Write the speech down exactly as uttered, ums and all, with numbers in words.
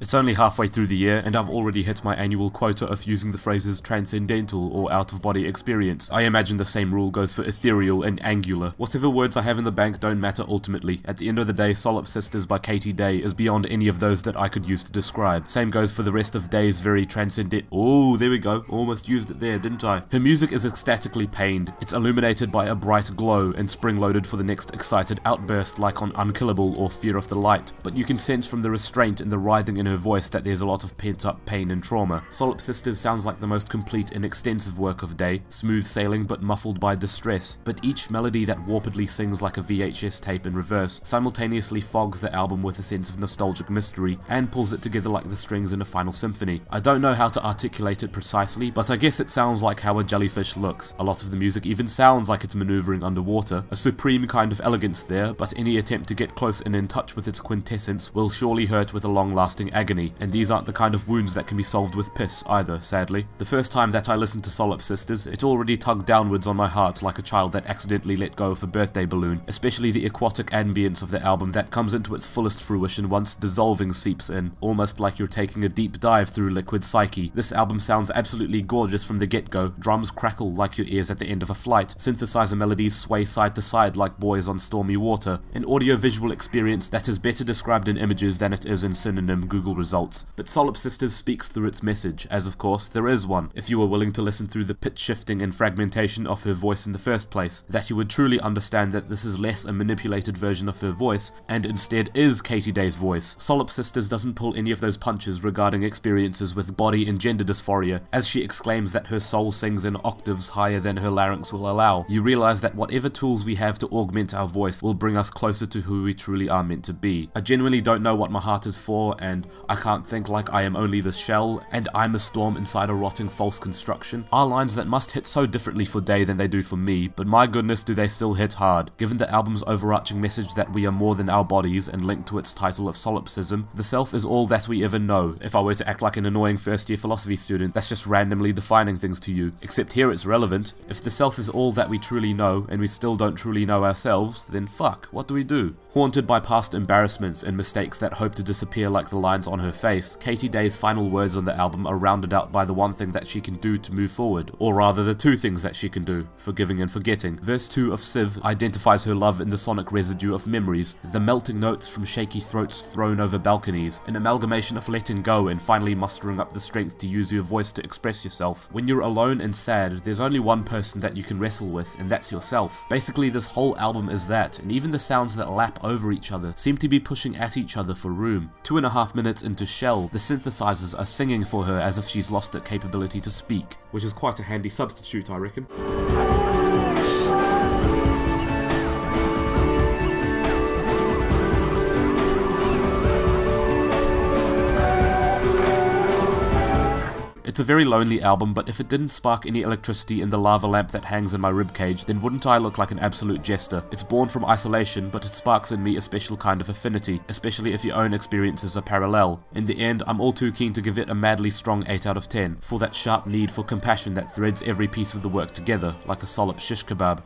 It's only halfway through the year and I've already hit my annual quota of using the phrases transcendental or out-of-body experience. I imagine the same rule goes for ethereal and angular. Whatever words I have in the bank don't matter ultimately. At the end of the day, Solipsisters by Katie Dey is beyond any of those that I could use to describe. Same goes for the rest of Dey's very transcendent- Oh, there we go. Almost used it there, didn't I? Her music is ecstatically pained. It's illuminated by a bright glow and spring-loaded for the next excited outburst like on Unkillable or Fear of the Light. But you can sense from the restraint and the writhing in her voice that there's a lot of pent-up pain and trauma. Solipsisters sounds like the most complete and extensive work of Dey, smooth sailing but muffled by distress, but each melody that warpedly sings like a V H S tape in reverse simultaneously fogs the album with a sense of nostalgic mystery and pulls it together like the strings in a final symphony. I don't know how to articulate it precisely, but I guess it sounds like how a jellyfish looks. A lot of the music even sounds like it's maneuvering underwater, a supreme kind of elegance there, but any attempt to get close and in touch with its quintessence will surely hurt with a long-lasting agony. Agony, and these aren't the kind of wounds that can be solved with piss either, sadly. The first time that I listened to Solipsisters, it already tugged downwards on my heart like a child that accidentally let go of a birthday balloon, especially the aquatic ambience of the album that comes into its fullest fruition once dissolving seeps in, almost like you're taking a deep dive through liquid psyche. This album sounds absolutely gorgeous from the get-go, drums crackle like your ears at the end of a flight, synthesizer melodies sway side to side like buoys on stormy water, an audio-visual experience that is better described in images than it is in synonym Google results, but Solipsisters speaks through its message, as of course there is one, if you were willing to listen through the pitch shifting and fragmentation of her voice in the first place, that you would truly understand that this is less a manipulated version of her voice, and instead is Katie Dey's voice. Solipsisters doesn't pull any of those punches regarding experiences with body and gender dysphoria, as she exclaims that her soul sings in octaves higher than her larynx will allow. You realize that whatever tools we have to augment our voice will bring us closer to who we truly are meant to be. I genuinely don't know what my heart is for, and I can't think like I am only the shell, and I'm a storm inside a rotting false construction are lines that must hit so differently for Dey than they do for me, but my goodness do they still hit hard. Given the album's overarching message that we are more than our bodies and linked to its title of solipsism, the self is all that we ever know. If I were to act like an annoying first year philosophy student that's just randomly defining things to you, except here it's relevant. If the self is all that we truly know and we still don't truly know ourselves, then fuck, what do we do? Haunted by past embarrassments and mistakes that hope to disappear like the lines on her face, Katie Dey's final words on the album are rounded out by the one thing that she can do to move forward, or rather the two things that she can do, forgiving and forgetting. Verse two of Civ identifies her love in the sonic residue of memories, the melting notes from shaky throats thrown over balconies, an amalgamation of letting go and finally mustering up the strength to use your voice to express yourself. When you're alone and sad, there's only one person that you can wrestle with, and that's yourself. Basically this whole album is that, and even the sounds that lap over each other seem to be pushing at each other for room. Two and a half minutes into Shell, the synthesizers are singing for her as if she's lost the capability to speak, which is quite a handy substitute, I reckon. It's a very lonely album, but if it didn't spark any electricity in the lava lamp that hangs in my ribcage, then wouldn't I look like an absolute jester? It's born from isolation, but it sparks in me a special kind of affinity, especially if your own experiences are parallel. In the end, I'm all too keen to give it a madly strong eight out of ten, for that sharp need for compassion that threads every piece of the work together, like a solid shish kebab.